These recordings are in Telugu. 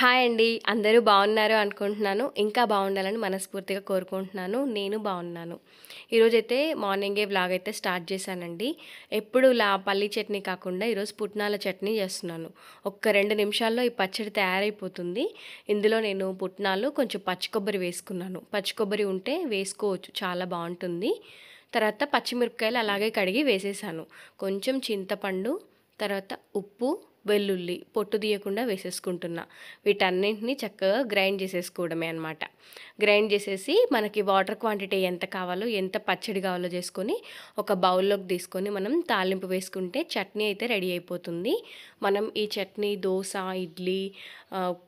హాయ్ అండి, అందరూ బాగున్నారు అనుకుంటున్నాను. ఇంకా బాగుండాలని మనస్ఫూర్తిగా కోరుకుంటున్నాను. నేను బాగున్నాను. ఈరోజైతే మార్నింగే వ్లాగ్ అయితే స్టార్ట్ చేశానండి. ఎప్పుడు ఇలా పల్లి చట్నీ కాకుండా ఈరోజు పుట్నాల చట్నీ చేస్తున్నాను. ఒక్క 2 నిమిషాల్లో ఈ పచ్చడి తయారైపోతుంది. ఇందులో నేను పుట్నాలు కొంచెం పచ్చి కొబ్బరి వేసుకున్నాను. పచ్చి కొబ్బరి ఉంటే వేసుకోవచ్చు, చాలా బాగుంటుంది. తర్వాత పచ్చిమిరపకాయలు అలాగే కడిగి వేసేసాను. కొంచెం చింతపండు, తర్వాత ఉప్పు, వెల్లుల్లి పొట్టు తీయకుండా వేసేసుకుంటున్నా. వీటన్నింటినీ చక్కగా గ్రైండ్ చేసేసుకోవడమే అనమాట. గ్రైండ్ చేసేసి మనకి వాటర్ క్వాంటిటీ ఎంత కావాలో, ఎంత పచ్చడి కావాలో చేసుకొని ఒక బౌల్లోకి తీసుకొని మనం తాలింపు వేసుకుంటే చట్నీ అయితే రెడీ అయిపోతుంది. మనం ఈ చట్నీ దోశ, ఇడ్లీ,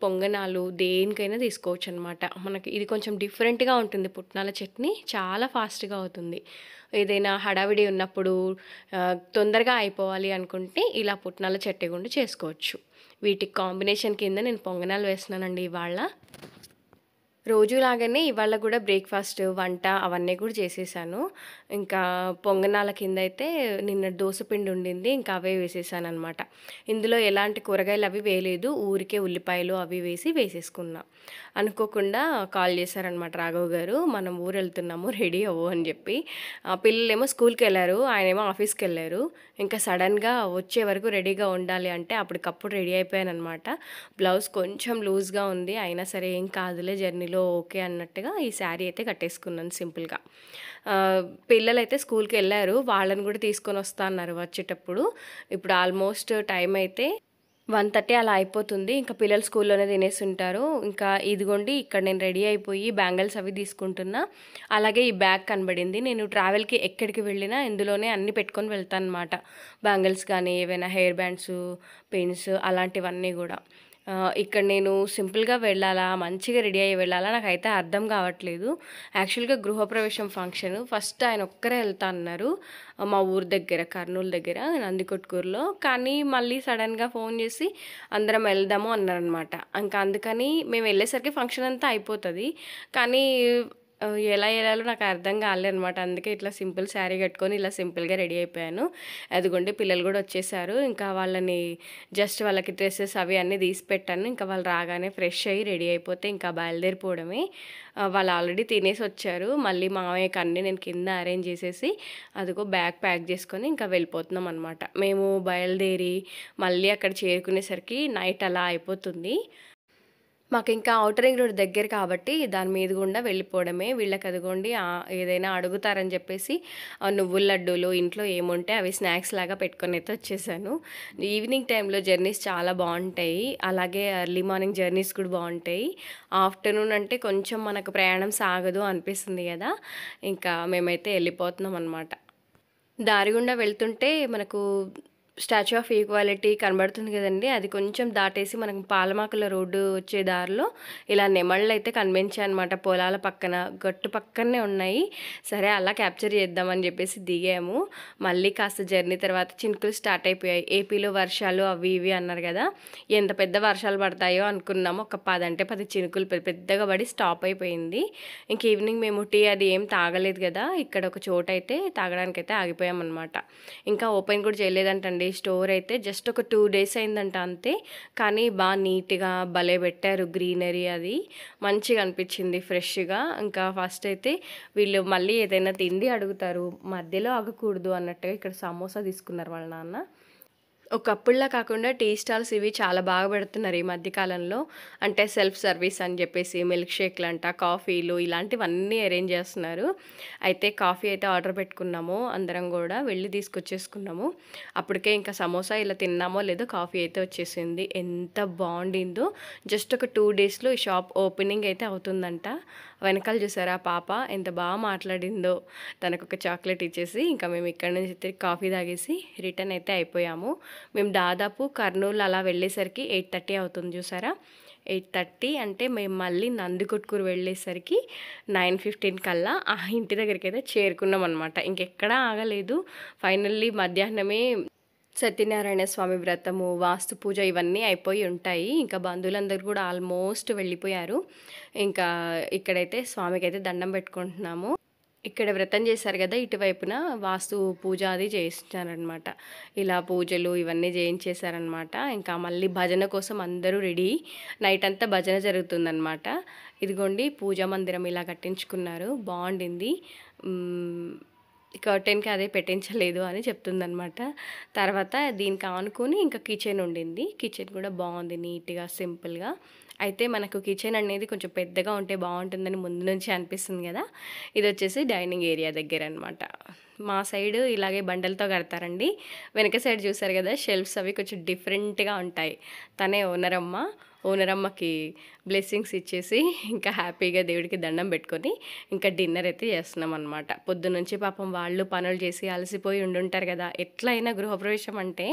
పొంగనాలు దేనికైనా తీసుకోవచ్చు అనమాట. మనకి ఇది కొంచెం డిఫరెంట్గా ఉంటుంది. పుట్నాల చట్నీ చాలా ఫాస్ట్గా అవుతుంది. ఏదైనా హడావిడి ఉన్నప్పుడు తొందరగా అయిపోవాలి అనుకుంటే ఇలా పుట్నాల చట్నీ గుండి చేసుకోవచ్చు. వీటి కాంబినేషన్ కింద నేను పొంగనాలు వేస్తున్నానండి. ఇవాళ రోజులాగానే ఇవాళ కూడా బ్రేక్ఫాస్ట్, వంట అవన్నీ కూడా చేసేసాను. ఇంకా పొంగనాల కింద అయితే నిన్న దోసపిండి ఉండింది, ఇంకా అవే వేసేసాను అనమాట. ఇందులో ఎలాంటి కూరగాయలు అవి వేయలేదు, ఊరికే ఉల్లిపాయలు అవి వేసేసుకున్నా. అనుకోకుండా కాల్ చేశారనమాట రాఘవ్ గారు, మనం ఊరు వెళ్తున్నాము రెడీ అవ్వు అని చెప్పి. పిల్లలేమో స్కూల్కి వెళ్ళారు, ఆయనేమో ఆఫీస్కి వెళ్ళారు. ఇంకా సడన్గా వచ్చే వరకు రెడీగా ఉండాలి అంటే అప్పటికప్పుడు రెడీ అయిపోయాను అనమాట. బ్లౌజ్ కొంచెం లూజ్గా ఉంది, అయినా సరే ఏం కాదులే, జర్నీలో ఓకే అన్నట్టుగా ఈ శారీ అయితే కట్టేసుకున్నాను సింపుల్గా. పిల్లలైతే స్కూల్కి వెళ్ళారు, వాళ్ళని కూడా తీసుకొని వస్తా అన్నారు వచ్చేటప్పుడు. ఇప్పుడు ఆల్మోస్ట్ టైం అయితే 1:30 అలా అయిపోతుంది. ఇంకా పిల్లలు స్కూల్లోనే తినేసి ఉంటారు. ఇంకా ఇదిగోండి ఇక్కడ నేను రెడీ అయిపోయి బ్యాంగిల్స్ అవి తీసుకుంటున్నా. అలాగే ఈ బ్యాగ్ కనబడింది. నేను ట్రావెల్కి ఎక్కడికి వెళ్ళినా ఇందులోనే అన్నీ పెట్టుకొని వెళ్తాను అనమాట. బ్యాంగిల్స్ కానీ, ఏవైనా హెయిర్ బ్యాండ్స్, పిన్స్ అలాంటివన్నీ కూడా. ఇక్కడ నేను సింపుల్గా వెళ్ళాలా, మంచిగా రెడీ అయ్యి వెళ్ళాలా, నాకైతే అర్థం కావట్లేదు. యాక్చువల్గా గృహప్రవేశం ఫంక్షన్ ఫస్ట్ ఆయన ఒక్కరే వెళ్తా అన్నారు, మా ఊరు దగ్గర, కర్నూలు దగ్గర, నందికొట్కూరులో. కానీ మళ్ళీ సడన్గా ఫోన్ చేసి అందరం వెళ్దాము అన్నారనమాట. ఇంకా అందుకని మేము వెళ్ళేసరికి ఫంక్షన్ అంతా అయిపోతుంది. కానీ ఎలా వెళ్ళాలో నాకు అర్థం కాలేదు అనమాట. అందుకే ఇట్లా సింపుల్ శారీ కట్టుకొని ఇలా సింపుల్గా రెడీ అయిపోయాను. అదిగోండి పిల్లలు కూడా వచ్చేసారు. ఇంకా వాళ్ళని జస్ట్ వాళ్ళకి డ్రెస్సెస్ అవి అన్నీ తీసి పెట్టాను. ఇంకా వాళ్ళు రాగానే ఫ్రెష్ అయ్యి రెడీ అయిపోతే ఇంకా బయలుదేరిపోవడమే. వాళ్ళు ఆల్రెడీ తినేసి వచ్చారు. మళ్ళీ మామయ్యకి అన్నీ నేను కింద అరేంజ్ చేసేసి అదిగో బ్యాగ్ ప్యాక్ చేసుకొని ఇంకా వెళ్ళిపోతున్నాం అనమాట. మేము బయలుదేరి మళ్ళీ అక్కడ చేరుకునేసరికి నైట్ అలా అయిపోతుంది. మాకు ఇంకా ఔటర్ రింగ్ రోడ్ దగ్గర కాబట్టి దాని మీద గుండా వెళ్ళిపోవడమే. వీళ్ళకి అదిగోండి ఏదైనా అడుగుతారని చెప్పేసి నువ్వుల లడ్డూలు ఇంట్లో ఏముంటే అవి స్నాక్స్ లాగా పెట్టుకొని అయితే వచ్చేసాను. ఈవినింగ్ టైంలో జర్నీస్ చాలా బాగుంటాయి, అలాగే ఎర్లీ మార్నింగ్ జర్నీస్ కూడా బాగుంటాయి. ఆఫ్టర్నూన్ అంటే కొంచెం మనకు ప్రయాణం సాగదు అనిపిస్తుంది కదా. ఇంకా మేమైతే వెళ్ళిపోతున్నాం అనమాట. దారి గుండా వెళ్తుంటే మనకు స్టాచ్యూ ఆఫ్ ఈక్వాలిటీ కనబడుతుంది కదండి. అది కొంచెం దాటేసి మనకు పాలమాకుల రోడ్డు వచ్చే దారిలో ఇలా నెమళ్ళు అయితే కనిపించాయి అనమాట. పొలాల పక్కన, గట్టు పక్కనే ఉన్నాయి. సరే అలా క్యాప్చర్ చేద్దామని చెప్పేసి దిగాము. మళ్ళీ కాస్త జర్నీ తర్వాత చినుకులు స్టార్ట్ అయిపోయాయి. ఏపీలో వర్షాలు అవి ఇవి అన్నారు కదా, ఎంత పెద్ద వర్షాలు పడతాయో అనుకున్నాము. ఒక 10 చినుకులు పెద్దగా పడి స్టాప్ అయిపోయింది. ఇంక ఈవినింగ్ మేము టీ అది ఏం తాగలేదు కదా, ఇక్కడ ఒక చోట అయితే తాగడానికి అయితే ఆగిపోయామన్నమాట. ఇంకా ఓపెన్ కూడా చేయలేదంటండి స్టోర్ అయితే. జస్ట్ ఒక 2 days అయిందంట అంతే. కానీ బాగా నీట్గా భలే పెట్టారు, గ్రీనరీ అది మంచిగా అనిపించింది, ఫ్రెష్గా. ఇంకా ఫస్ట్ అయితే వీళ్ళు మళ్ళీ ఏదైనా తిండి అడుగుతారు, మధ్యలో ఆగకూడదు అన్నట్టుగా ఇక్కడ సమోసా తీసుకున్నారు వాళ్ళ నాన్న. ఒకప్పుడులా కాకుండా టీ స్టాల్స్ ఇవి చాలా బాగా పెడుతున్నారు ఈ మధ్యకాలంలో. అంటే సెల్ఫ్ సర్వీస్ అని చెప్పేసి మిల్క్ షేక్లు అంట, కాఫీలు ఇలాంటివన్నీ అరేంజ్ చేస్తున్నారు. అయితే కాఫీ అయితే ఆర్డర్ పెట్టుకున్నాము, అందరం కూడా వెళ్ళి తీసుకొచ్చేసుకున్నాము. అప్పటికే ఇంకా సమోసా ఇలా తిన్నామో లేదో కాఫీ అయితే వచ్చేసింది. ఎంత బాగుండిందో. జస్ట్ ఒక 2 daysలో ఈ షాప్ ఓపెనింగ్ అయితే అవుతుందంట. వెనకాల చూసారా పాప ఎంత బాగా మాట్లాడిందో. తనకు ఒక చాక్లెట్ ఇచ్చేసి ఇంకా మేము ఇక్కడ నుంచి అయితే కాఫీ తాగేసి రిటర్న్ అయితే అయిపోయాము. మేము దాదాపు కర్నూలు అలా వెళ్ళేసరికి 8:30 అవుతుంది చూసారా. 8:30 అంటే మేము మళ్ళీ నందికొట్కూరు వెళ్ళేసరికి 9:15 కల్లా ఆ ఇంటి దగ్గరికి అయితే చేరుకున్నాం అనమాట. ఇంకెక్కడా ఆగలేదు. ఫైనల్లీ మధ్యాహ్నమే సత్యనారాయణ స్వామి వ్రతము, వాస్తు పూజ ఇవన్నీ అయిపోయి ఉంటాయి. ఇంకా బంధువులందరూ కూడా ఆల్మోస్ట్ వెళ్ళిపోయారు. ఇంకా ఇక్కడైతే స్వామికి అయితే దండం పెట్టుకుంటున్నాము. ఇక్కడ వ్రతం చేశారు కదా ఇటువైపున వాస్తు పూజ అది చేయిస్తారన్నమాట. ఇలా పూజలు ఇవన్నీ చేయించేశారన్నమాట. ఇంకా మళ్ళీ భజన కోసం అందరూ రెడీ, నైట్ అంతా భజన జరుగుతుందన్నమాట. ఇదిగోండి పూజా మందిరం ఇలా కట్టించుకున్నారు, బాగుండింది. కర్టెన్కి అదే పెట్టించలేదు అని చెప్తుందన్నమాట. తర్వాత దీనికి ఆనుకొని ఇంకా కిచెన్ ఉండింది, కిచెన్ కూడా బాగుంది నీట్గా సింపుల్గా. అయితే మనకు కిచెన్ అనేది కొంచెం పెద్దగా ఉంటే బాగుంటుందని ముందు నుంచి అనిపిస్తుంది కదా. ఇది వచ్చేసి డైనింగ్ ఏరియా దగ్గర అనమాట. మా సైడ్ ఇలాగే బండలతో కడతారండి. వెనక సైడ్ చూసారు కదా షెల్ఫ్స్ అవి కొంచెం డిఫరెంట్గా ఉంటాయి. తనే ఓనరమ్మకి బ్లెస్సింగ్స్ ఇచ్చేసి ఇంకా హ్యాపీగా దేవుడికి దండం పెట్టుకొని ఇంకా డిన్నర్ అయితే చేస్తున్నాం అనమాట. పొద్దు నుంచి పాపం వాళ్ళు పనులు చేసి అలసిపోయి ఉండుంటారు కదా. ఎట్లయినా గృహప్రవేశం అంటే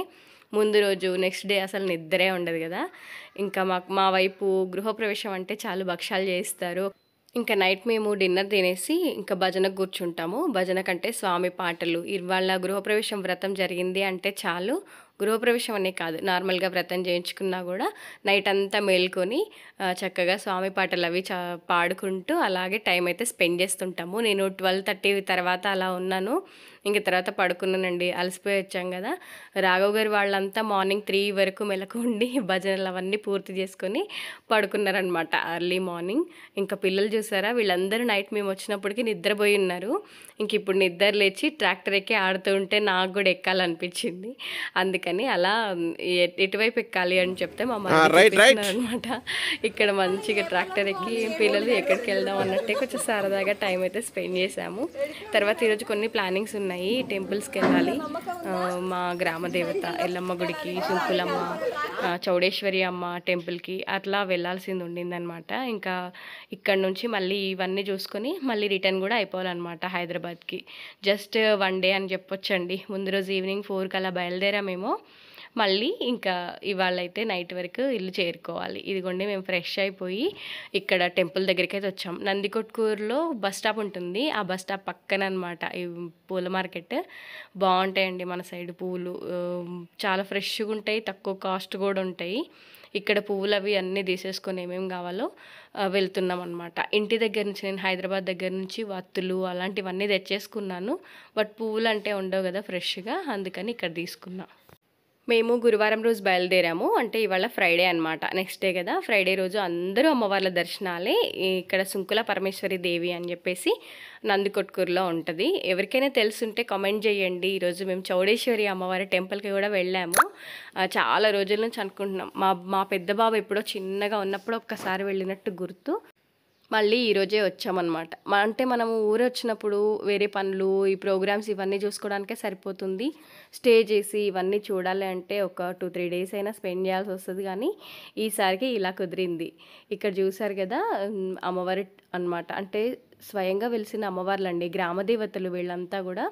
ముందు రోజు నెక్స్ట్ డే అసలు నిద్రే ఉండదు కదా. ఇంకా మా వైపు గృహప్రవేశం అంటే చాలు భక్షాలు చేస్తారు. ఇంకా నైట్ మేము డిన్నర్ తినేసి ఇంకా భజన కూర్చుంటాము. భజన కంటే స్వామి పాటలు. ఇవాళ గృహప్రవేశం వ్రతం జరిగింది అంటే చాలు, గృహప్రవేశం అనే కాదు నార్మల్గా వ్రతం చేయించుకున్నా కూడా నైట్ అంతా మేల్కొని చక్కగా స్వామి పాటలు అవి పాడుకుంటూ అలాగే టైం అయితే స్పెండ్ చేస్తుంటాము. నేను 12:30 తర్వాత అలా ఉన్నాను, ఇంక తర్వాత పడుకున్నానండి. అలసిపోయి వచ్చాం కదా. రాఘవ్ గారు వాళ్ళంతా మార్నింగ్ 3 వరకు మెలకుండి భజనలు అవన్నీ పూర్తి చేసుకొని పడుకున్నారనమాట అర్లీ మార్నింగ్. ఇంకా పిల్లలు చూసారా వీళ్ళందరూ నైట్ మేము వచ్చినప్పటికీ నిద్రపోయి ఉన్నారు. ఇంక ఇప్పుడు నిద్ర లేచి ట్రాక్టర్ ఎక్కి ఆడుతూ ఉంటే నాకు కూడా ఎక్కాలనిపించింది. అందుకని అలా ఎటువైపు ఎక్కాలి అని చెప్తే మా అన్నమాట. ఇక్కడ మంచిగా ట్రాక్టర్ ఎక్కి పిల్లలు ఎక్కడికి వెళ్దాం అన్నట్టే కొంచెం సరదాగా టైం అయితే స్పెండ్ చేసాము. తర్వాత ఈరోజు కొన్ని ప్లానింగ్స్ ఉన్నాయి. టెంపుల్స్కి వెళ్ళాలి, మా గ్రామ దేవత ఎల్లమ్మ గుడికి, సుంకులమ్మ, చౌడేశ్వరి అమ్మ టెంపుల్కి అట్లా వెళ్ళాల్సింది ఉండిందనమాట. ఇంకా ఇక్కడ నుంచి మళ్ళీ ఇవన్నీ చూసుకొని మళ్ళీ రిటర్న్ కూడా అయిపోవాలన్నమాట హైదరాబాద్కి. జస్ట్ 1 డే అని చెప్పొచ్చండి. ముందు రోజు ఈవినింగ్ 4కి అలా బయలుదేరామేమో, మళ్ళీ ఇంకా ఇవాళ అయితే నైట్ వరకు ఇల్లు చేరుకోవాలి. ఇదిగోండి మేము ఫ్రెష్ అయిపోయి ఇక్కడ టెంపుల్ దగ్గరికి అయితే వచ్చాం. నందికొట్కూరులో బస్ స్టాప్ ఉంటుంది, ఆ బస్ స్టాప్ పక్కన అనమాట ఈ పూల మార్కెట్. బాగుంటాయండి మన సైడ్ పూలు, చాలా ఫ్రెష్గా ఉంటాయి, తక్కువ కాస్ట్ కూడా ఉంటాయి. ఇక్కడ పువ్వులు అవి అన్నీ తీసేసుకొని ఏమేమి కావాలో వెళ్తున్నాం అనమాట. ఇంటి దగ్గర నుంచి నేను హైదరాబాద్ దగ్గర నుంచి వత్తులు అలాంటివన్నీ తెచ్చేసుకున్నాను. బట్ పువ్వులు అంటే ఉండవు కదా ఫ్రెష్గా, అందుకని ఇక్కడ తీసుకున్నాం. మేము గురువారం రోజు బయలుదేరాము, అంటే ఇవాళ ఫ్రైడే అనమాట, నెక్స్ట్ డే కదా. ఫ్రైడే రోజు అందరూ అమ్మవార్ల దర్శనాలే. ఇక్కడ సుంకుల పరమేశ్వరి దేవి అని చెప్పేసి నందికొట్కూరులో ఉంటుంది. ఎవరికైనా తెలుసుంటే కామెంట్ చేయండి. ఈరోజు మేము చౌడేశ్వరి అమ్మవారి టెంపుల్కి కూడా వెళ్ళాము. చాలా రోజుల నుంచి అనుకుంటున్నాం. మా పెద్ద బాబు ఎప్పుడో చిన్నగా ఉన్నప్పుడు ఒక్కసారి వెళ్ళినట్టు గుర్తు, మళ్ళీ ఈరోజే వచ్చామన్నమాట. అంటే మనము ఊరు వచ్చినప్పుడు వేరే పనులు ఈ ప్రోగ్రామ్స్ ఇవన్నీ చూసుకోవడానికే సరిపోతుంది. స్టే చేసి ఇవన్నీ చూడాలి అంటే ఒక 2-3 డేస్ అయినా స్పెండ్ చేయాల్సి వస్తుంది, కానీ ఈసారికి ఇలా కుదిరింది. ఇక్కడ చూసారు కదా అమ్మవారి అన్నమాట, అంటే స్వయంగా వెలిసిన అమ్మవార్లండి, గ్రామదేవతలు వీళ్ళంతా కూడా.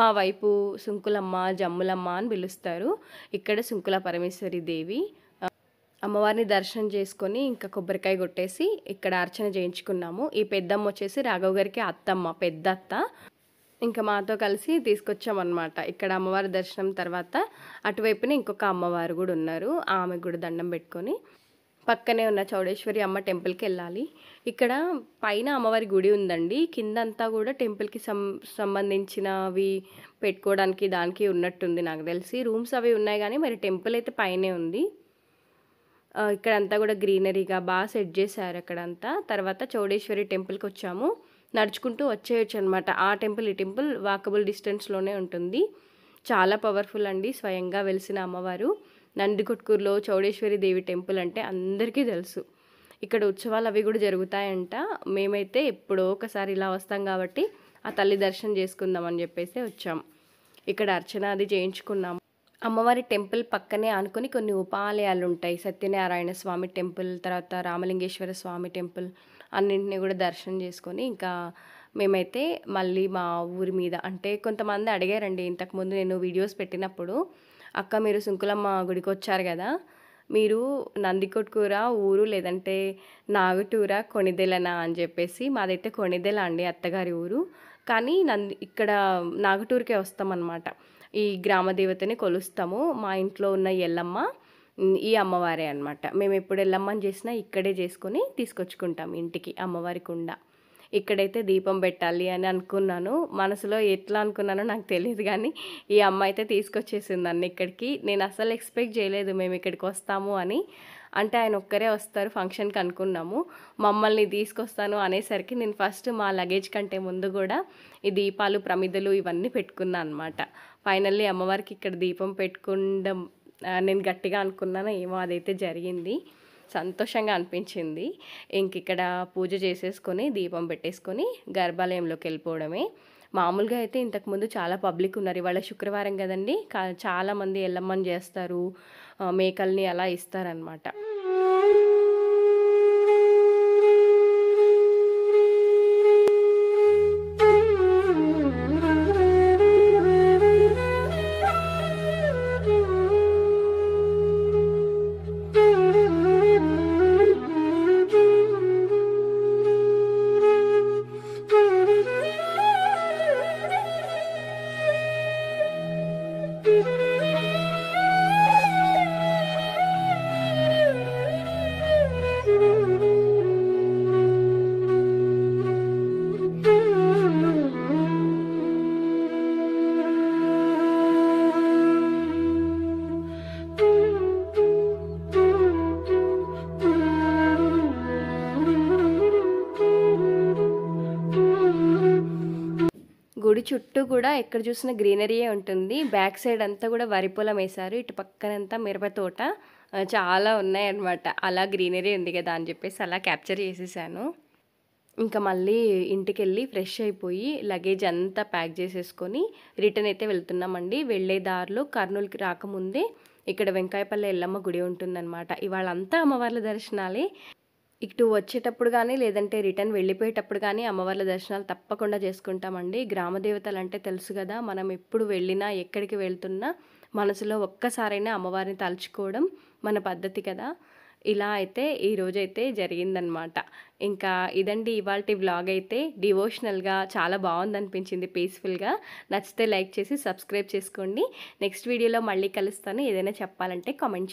మా వైపు సుంకులమ్మ, జమ్ములమ్మ అని పిలుస్తారు. ఇక్కడ సుంకుల పరమేశ్వరి దేవి అమ్మవారిని దర్శనం చేసుకొని ఇంకా కొబ్బరికాయ కొట్టేసి ఇక్కడ అర్చన చేయించుకున్నాము. ఈ పెద్దమ్మ వచ్చేసి రాఘవ్ గారికి అత్తమ్మ, పెద్ద అత్త. ఇంకా మాతో కలిసి తీసుకొచ్చామన్నమాట. ఇక్కడ అమ్మవారి దర్శనం తర్వాత అటువైపున ఇంకొక అమ్మవారు కూడా ఉన్నారు, ఆమెకు కూడా దండం పెట్టుకొని పక్కనే ఉన్న చౌడేశ్వరి అమ్మ టెంపుల్కి వెళ్ళాలి. ఇక్కడ పైన అమ్మవారి గుడి ఉందండి, కిందంతా కూడా టెంపుల్కి సంబంధించినవి పెట్టుకోవడానికి దానికి ఉన్నట్టుంది నాకు తెలిసి. రూమ్స్ అవి ఉన్నాయి కానీ మరి టెంపుల్ అయితే పైనే ఉంది. ఇక్కడంతా కూడా గ్రీనరీగా బాగా సెట్ చేశారు అక్కడంతా. తర్వాత చౌడేశ్వరి టెంపుల్కి వచ్చాము, నడుచుకుంటూ వచ్చేయచ్చు అనమాట. ఆ టెంపుల్ ఈ టెంపుల్ వాకబుల్ డిస్టెన్స్లోనే ఉంటుంది. చాలా పవర్ఫుల్ అండి స్వయంగా వెలిసిన అమ్మవారు. నందికొట్కూరులో చౌడేశ్వరి దేవి టెంపుల్ అంటే అందరికీ తెలుసు. ఇక్కడ ఉత్సవాలు అవి కూడా జరుగుతాయంట. మేమైతే ఎప్పుడో ఒకసారి ఇలా వస్తాం కాబట్టి ఆ తల్లి దర్శనం చేసుకుందామని చెప్పేసి వచ్చాం. ఇక్కడ అర్చన అది చేయించుకున్నాము. అమ్మవారి టెంపుల్ పక్కనే ఆనుకొని కొన్ని ఉపాలయాలు ఉంటాయి. సత్యనారాయణ స్వామి టెంపుల్, తర్వాత రామలింగేశ్వర స్వామి టెంపుల్ అన్నింటినీ కూడా దర్శనం చేసుకొని ఇంకా మేమైతే మళ్ళీ మా ఊరి మీద, అంటే కొంతమంది అడిగారండి ఇంతకుముందు నేను వీడియోస్ పెట్టినప్పుడు, అక్క మీరు సుంకులమ్మ గుడికి వచ్చారు కదా, మీరు నందికొట్కూర ఊరు లేదంటే నాగుటూర కొణిదెలనా అని చెప్పేసి. మాదైతే కొణిదెల అండి అత్తగారి ఊరు, కానీ ఇక్కడ నాగుటూరుకే వస్తామన్నమాట. ఈ గ్రామ దేవతని కొలుస్తాము. మా ఇంట్లో ఉన్న ఎల్లమ్మ ఈ అమ్మవారే అనమాట. మేము ఎప్పుడు ఎల్లమ్మని చేసినా ఇక్కడే చేసుకొని తీసుకొచ్చుకుంటాం ఇంటికి అమ్మవారి కుండ. ఇక్కడైతే దీపం పెట్టాలి అని అనుకున్నాను. మనసులో ఎట్లా అనుకున్నానో నాకు తెలియదు కానీ ఈ అమ్మ అయితే తీసుకొచ్చేసిందండి ఇక్కడికి. నేను అసలు ఎక్స్పెక్ట్ చేయలేదు మేము ఇక్కడికి వస్తాము అని. అంటే ఆయన ఒక్కరే వస్తారు ఫంక్షన్కి అనుకున్నాము. మమ్మల్ని తీసుకొస్తాను అనేసరికి నేను ఫస్ట్ మా లగేజ్ కంటే ముందు కూడా ఈ దీపాలు ప్రమిదలు ఇవన్నీ పెట్టుకున్నాను అనమాట. ఫైనల్లీ అమ్మవారికి ఇక్కడ దీపం పెట్టుకుండం నేను గట్టిగా అనుకున్నాను, ఏమో అదైతే జరిగింది, సంతోషంగా అనిపించింది. ఇంక ఇక్కడ పూజ చేసేసుకొని దీపం పెట్టేసుకొని గర్భాలయంలోకి వెళ్ళిపోవడమే. మామూలుగా అయితే ఇంతకుముందు చాలా పబ్లిక్ ఉన్నారు. ఇవాళ శుక్రవారం కదండి, చాలామంది ఎల్లమ్మని చేస్తారు, మేకల్ని అలా ఇస్తారనమాట. గుడి చుట్టూ కూడా ఎక్కడ చూసినా గ్రీనరీయే ఉంటుంది. బ్యాక్ సైడ్ అంతా కూడా వరి పొలం వేశారు, ఇటు పక్కనంతా మిరప తోట చాలా ఉన్నాయన్నమాట. అలా గ్రీనరీ ఉంది కదా అని చెప్పేసి అలా క్యాప్చర్ చేసేసాను. ఇంకా మళ్ళీ ఇంటికి వెళ్ళి ఫ్రెష్ అయిపోయి లగేజ్ అంతా ప్యాక్ చేసేసుకొని రిటర్న్ అయితే వెళ్తున్నామండి. వెళ్ళే దారిలో కర్నూలుకి రాకముందే ఇక్కడ వెంకాయపల్లె ఎల్లమ్మ గుడి ఉంటుందన్నమాట. ఇవాళ అంతా అమ్మవార్ల దర్శనాలే. ఇటు వచ్చేటప్పుడు కానీ లేదంటే రిటర్న్ వెళ్ళిపోయేటప్పుడు కానీ అమ్మవార్ల దర్శనాలు తప్పకుండా చేసుకుంటామండి. గ్రామదేవతలు అంటే తెలుసు కదా, మనం ఎప్పుడు వెళ్ళినా ఎక్కడికి వెళ్తున్నా మనసులో ఒక్కసారైనా అమ్మవారిని తలుచుకోవడం మన పద్ధతి కదా. ఇలా అయితే ఈ రోజైతే జరిగిందనమాట. ఇంకా ఇదండి ఇవాల్టి వ్లాగ్. అయితే డివోషనల్గా చాలా బాగుందనిపించింది, పీస్ఫుల్గా. నచ్చితే లైక్ చేసి సబ్స్క్రైబ్ చేసుకోండి. నెక్స్ట్ వీడియోలో మళ్ళీ కలుస్తాను. ఏదైనా చెప్పాలంటే కామెంట్ చేయండి.